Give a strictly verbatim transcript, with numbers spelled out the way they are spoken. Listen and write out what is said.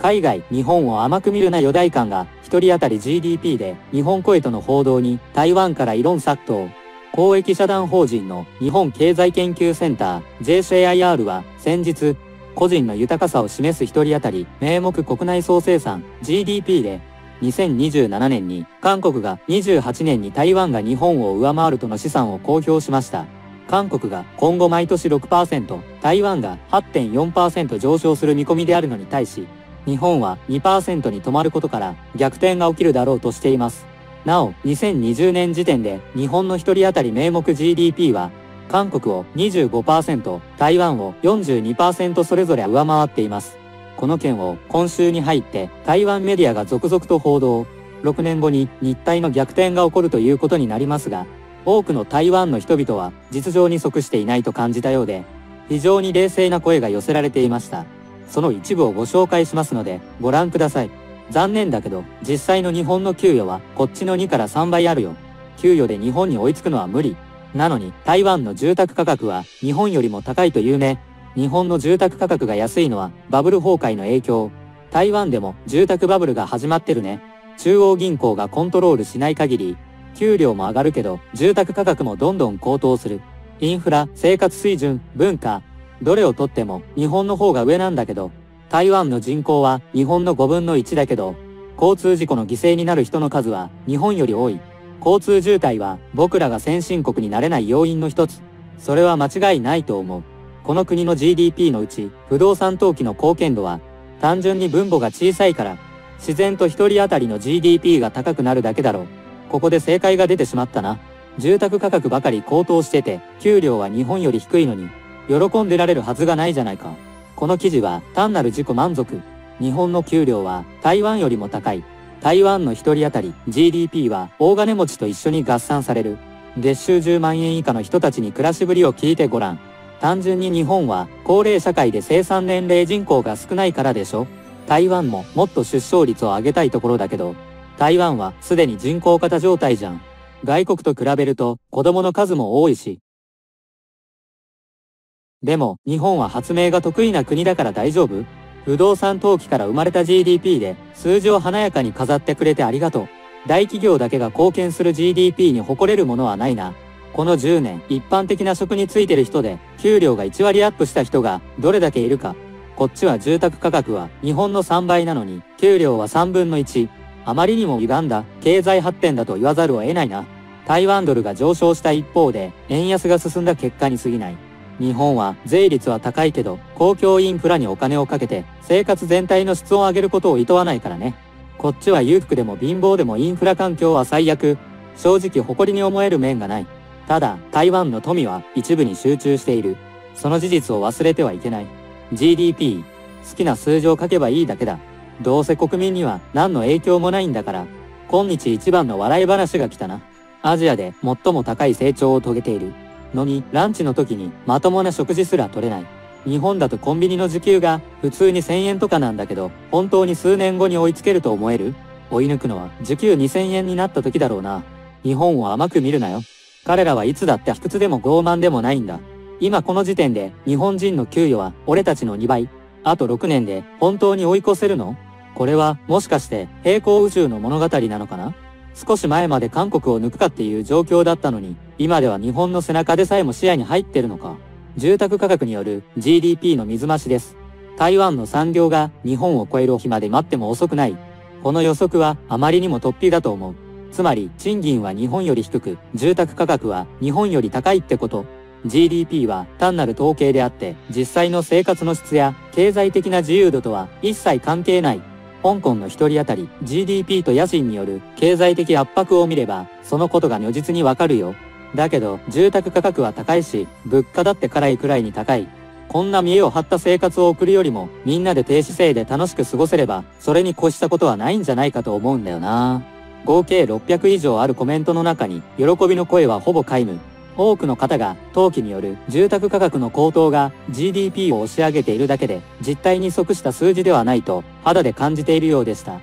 海外、日本を甘く見るな余大官が、一人当たり ジーディーピー で日本超えとの報道に、台湾から異論殺到。公益社団法人の日本経済研究センター ジェイシーアイアール は先日、個人の豊かさを示す一人当たり名目国内総生産 ジーディーピー でにせんにじゅうななねんに韓国がにじゅうはちねんに台湾が日本を上回るとの試算を公表しました。韓国が今後毎年 ろくパーセント、台湾が はちてんよんパーセント 上昇する見込みであるのに対し、日本は にパーセント に止まることから逆転が起きるだろうとしています。なお、にせんにじゅうねん時点で日本の一人当たり名目 ジーディーピー は、韓国を にじゅうごパーセント、台湾を よんじゅうにパーセント それぞれ上回っています。この件を今週に入って台湾メディアが続々と報道。ろくねんごに日台の逆転が起こるということになりますが、多くの台湾の人々は実情に即していないと感じたようで、非常に冷静な声が寄せられていました。その一部をご紹介しますので、ご覧ください。残念だけど、実際の日本の給与はこっちのにからさんばいあるよ。給与で日本に追いつくのは無理。なのに、台湾の住宅価格は日本よりも高いというね。日本の住宅価格が安いのはバブル崩壊の影響。台湾でも住宅バブルが始まってるね。中央銀行がコントロールしない限り、給料も上がるけど、住宅価格もどんどん高騰する。インフラ、生活水準、文化。どれをとっても日本の方が上なんだけど、台湾の人口は日本のごぶんのいちだけど、交通事故の犠牲になる人の数は日本より多い。交通渋滞は僕らが先進国になれない要因の一つ。それは間違いないと思う。この国の ジーディーピー のうち、不動産投機の貢献度は、単純に分母が小さいから、自然と一人当たりの ジーディーピー が高くなるだけだろう。ここで正解が出てしまったな。住宅価格ばかり高騰してて、給料は日本より低いのに、喜んでられるはずがないじゃないか。この記事は単なる自己満足。日本の給料は台湾よりも高い。台湾の一人当たり ジーディーピー は大金持ちと一緒に合算される。月収じゅうまんえん以下の人たちに暮らしぶりを聞いてごらん。単純に日本は高齢社会で生産年齢人口が少ないからでしょ。台湾ももっと出生率を上げたいところだけど、台湾はすでに人口過多状態じゃん。外国と比べると子供の数も多いし。でも、日本は発明が得意な国だから大丈夫？不動産投機から生まれた ジーディーピー で数字を華やかに飾ってくれてありがとう。大企業だけが貢献する ジーディーピー に誇れるものはないな。このじゅうねん、一般的な職に就いてる人で、給料がいちわりアップした人がどれだけいるか。こっちは住宅価格は日本のさんばいなのに、給料はさんぶんのいち。あまりにも歪んだ経済発展だと言わざるを得ないな。台湾ドルが上昇した一方で、円安が進んだ結果に過ぎない。日本は税率は高いけど、公共インフラにお金をかけて、生活全体の質を上げることを厭わないからね。こっちは裕福でも貧乏でもインフラ環境は最悪。正直誇りに思える面がない。ただ、台湾の富は一部に集中している。その事実を忘れてはいけない。ジーディーピー。好きな数字を書けばいいだけだ。どうせ国民には何の影響もないんだから。今日一番の笑い話が来たな。アジアで最も高い成長を遂げている。のに、ランチの時にまともな食事すら取れない。日本だとコンビニの時給が普通にせんえんとかなんだけど、本当に数年後に追いつけると思える？追い抜くのは時給にせんえんになった時だろうな。日本を甘く見るなよ。彼らはいつだって卑屈でも傲慢でもないんだ。今この時点で日本人の給与は俺たちのにばい。あとろくねんで本当に追い越せるの？これはもしかして平行宇宙の物語なのかな？少し前まで韓国を抜くかっていう状況だったのに、今では日本の背中でさえも視野に入ってるのか。住宅価格による ジーディーピー の水増しです。台湾の産業が日本を超える日まで待っても遅くない。この予測はあまりにも突飛だと思う。つまり、賃金は日本より低く、住宅価格は日本より高いってこと。ジーディーピー は単なる統計であって、実際の生活の質や経済的な自由度とは一切関係ない。香港の一人当たり ジーディーピー と家賃による経済的圧迫を見れば、そのことが如実にわかるよ。だけど、住宅価格は高いし、物価だって辛いくらいに高い。こんな見栄を張った生活を送るよりも、みんなで低姿勢で楽しく過ごせれば、それに越したことはないんじゃないかと思うんだよな。合計ろっぴゃくいじょうあるコメントの中に、喜びの声はほぼ皆無。多くの方が、投機による住宅価格の高騰が ジーディーピー を押し上げているだけで、実態に即した数字ではないと肌で感じているようでした。